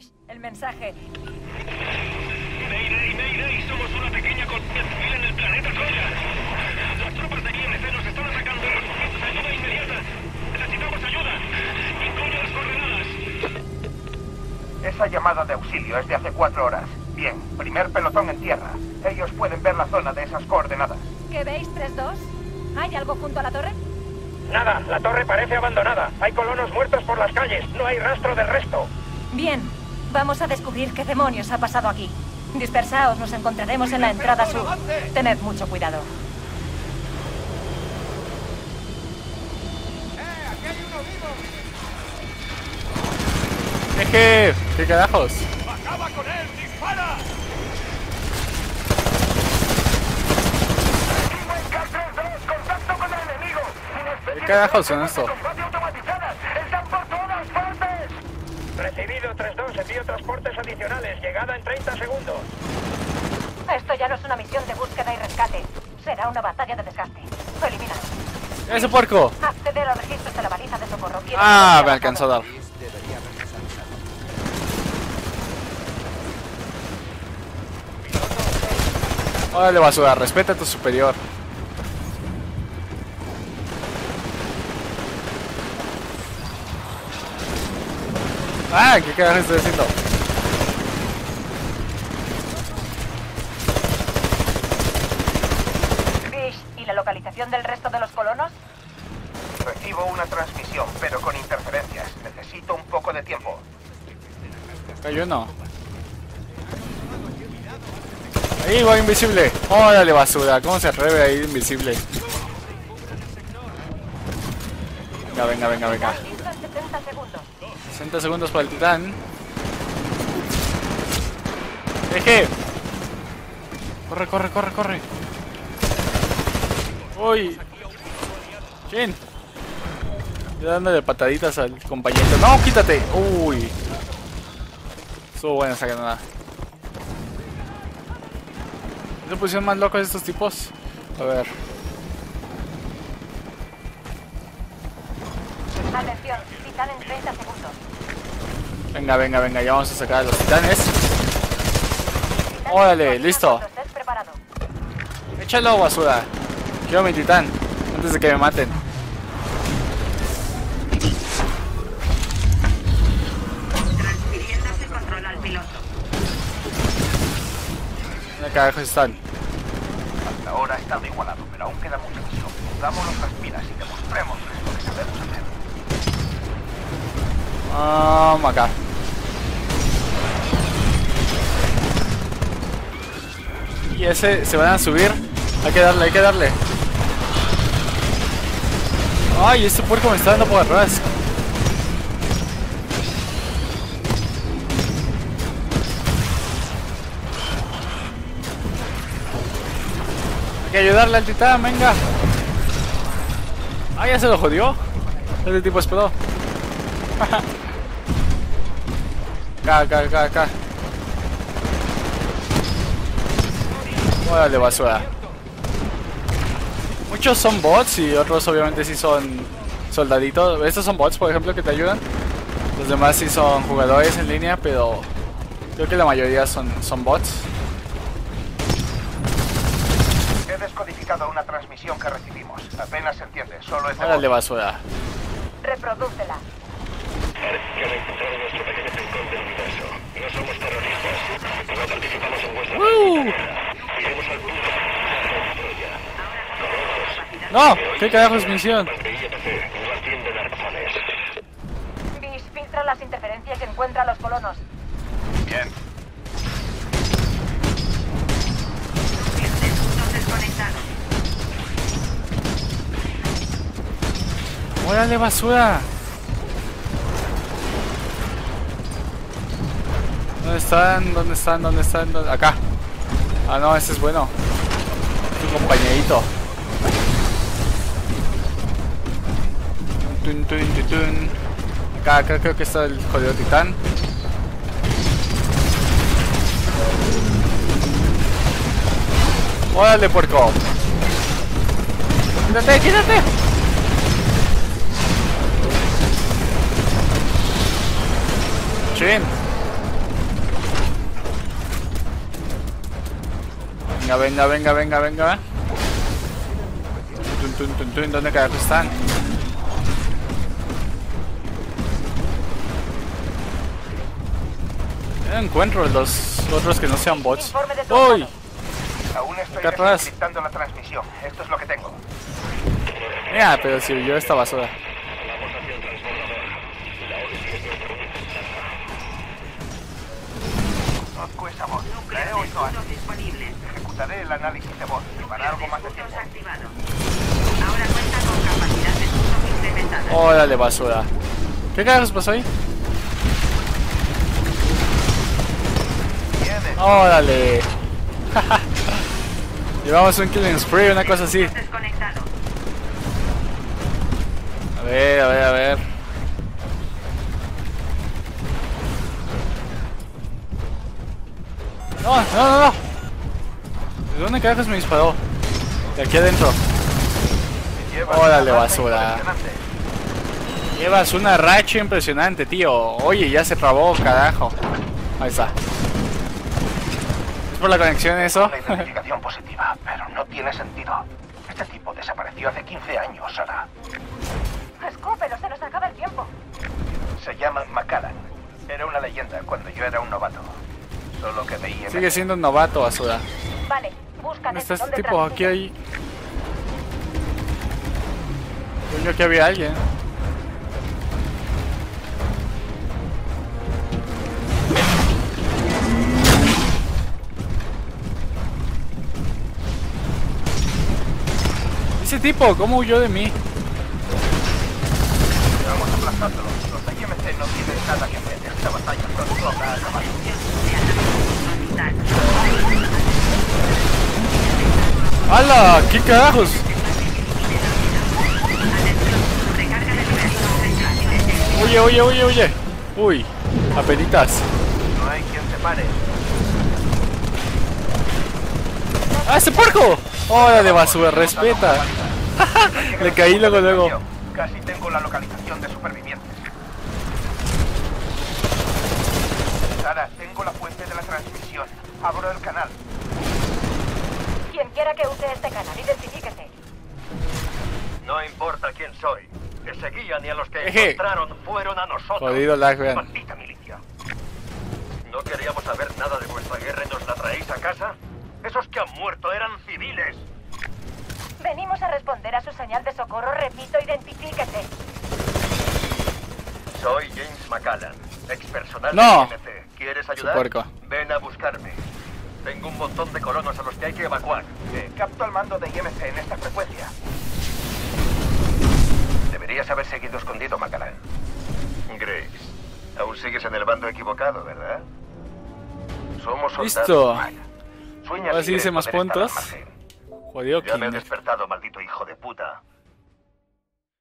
Fish, el mensaje. Mayday, mayday, somos una pequeña colonia civil en el planeta Coyla. Las tropas de IMC nos están atacando. Ayuda inmediata. Necesitamos ayuda. Incluye las coordenadas. Esa llamada de auxilio es de hace 4 horas. Bien, primer pelotón en tierra. Ellos pueden ver la zona de esas coordenadas. ¿Qué veis, 3-2? ¿Hay algo junto a la torre? Nada, la torre parece abandonada. Hay colonos muertos por las calles. No hay rastro del resto. Bien, vamos a descubrir qué demonios ha pasado aquí. Dispersaos, nos encontraremos en la entrada sur. Tened mucho cuidado. ¡Aquí hay uno vivo! ¡Jeje! ¡Qué carajos! ¡Acaba con él! ¡Dispara! ¿Qué carajos son esto? ¡Están por todas partes! Recibido 3-2, envío transportes adicionales. Llegada en 30 segundos. Esto ya no es una misión de búsqueda y rescate. Será una batalla de desgaste. Elimina. ¡Ese puerco! Acceder a los registros de la baliza de socorro. Ah, me alcanzó a dar. Órale, basura, respeta a tu superior. Ah, ¿qué carajo estoy haciendo? Fish, ¿y la localización del resto de los colonos? Recibo una transmisión, pero con interferencias. Necesito un poco de tiempo. Cayó uno. Ahí va invisible. Órale, basura. ¿Cómo se atreve a ir invisible? Venga, venga, venga, venga. 60 segundos para el titán. ¡Eje! ¡Corre, corre, corre, corre! ¡Uy! ¿Quién? Yo dándole pataditas al compañero. ¡No, quítate! ¡Uy! Estuvo buena esa granada. ¿Se pusieron más locos estos tipos? A ver. Atención, titán en 30 segundos. Venga, venga, venga, ya vamos a sacar a los titanes. Órale, listo. Échalo, basura. Quiero mi titán, antes de que me maten. Transfiriendo el control al piloto. ¿Dónde carajos están? Hasta ahora ha estado igualado, pero aún queda mucha misión. Dámonos las pilas y demostremos lo que sabemos hacer. Vamos acá. Y ese se van a subir. Hay que darle, hay que darle. Ay, este puerco me está dando por atrás. Hay que ayudarle al titán, venga. Ah, ya se lo jodió. Este tipo esperó. Acá, acá, acá, acá. Órale, basura. Muchos son bots y otros obviamente sí son soldaditos. Estos son bots, por ejemplo, que te ayudan. Los demás sí son jugadores en línea, pero creo que la mayoría son bots. He descodificado una transmisión que recibimos. Apenas se entiende, solo es... Órale, basura. Reprodúcela. Que han encontrado nuestro pequeño rincón del universo. No somos terroristas, no participamos en vuestra guerra. Iremos al punto de la Troya. No, qué carajo es misión. Bis, filtra las interferencias y encuentra a los colonos. Bien. ¡Órale, basura! ¿Dónde están? ¿Dónde están? ¿Dónde están? ¿Dónde? Acá. Ah, no, ese es bueno. Tu compañerito. Tun, tun, tun, tun. Acá, acá creo que está el jodido titán. ¡Órale, puerco! ¡Quítate, quítate! ¡Chin! Venga, venga, venga, venga, venga. ¿Dónde carajo están? No encuentro los otros que no sean bots. ¡Uy! Aún estoy desencriptando la transmisión. Esto es lo que tengo. Mira, pero si yo esta basura. Conozco esa voz. La he oído antes. Ejecutaré el análisis de voz. Llevará algo más de tiempo. Ahora cuenta con capacidad de escucha incrementada. Órale, basura. ¿Qué carajos pasó ahí? Órale. Llevamos un killing spree, una cosa así. A ver, a ver, a ver. No, no, no, no. ¿De dónde carajos me disparó? De aquí adentro. Órale, basura. Llevas una racha impresionante, tío. Oye, ya se trabó, carajo. Ahí está. ¿Es por la conexión eso? La identificación positiva, pero no tiene sentido. Este tipo desapareció hace 15 años, Sara. Escúpelo, se nos acaba el tiempo. Se llama MacAllan. Era una leyenda cuando yo era un novato. Solo que veía. Sigue siendo un novato, basura. Vale, busca. ¿Dónde está este tipo? Aquí hay. Coño, que había alguien. Ese tipo, ¿cómo huyó de mí? Vamos aplazándolo. Los IMC no tienen nada que hacer. Esta batalla pronto habrá acabado. ¡Hala! ¿Qué carajos? Oye, oye, oye, oye. Uy, apenitas. No hay quien te pare. ¡Ah, ese puerco! ¡Hora de basura! ¡Respeta! Le caí luego, luego. Casi tengo la localización de supervivientes. Sara, tengo la fuente de la transmisión. Abro el canal. Quien quiera que use este canal, identifíquese. No importa quién soy. Que seguían y a los que encontraron fueron a nosotros. Jodido lag, vean. Maldita milicia. No queríamos saber nada de vuestra guerra y nos la traéis a casa. Esos que han muerto eran civiles. Venimos a responder a su señal de socorro. Repito, identifíquese. Soy James MacAllan, ex personal de IMC. ¿Quieres ayudar? Ven a buscarme. Tengo un montón de colonos a los que hay que evacuar. Capto al mando de IMC en esta frecuencia. Deberías haber seguido escondido, MacAllan. Grace, aún sigues en el bando equivocado, ¿verdad? Somos soldados. Listo. Ahora sí hice más puntos. Jodido, ya me he despertado, maldito hijo de puta.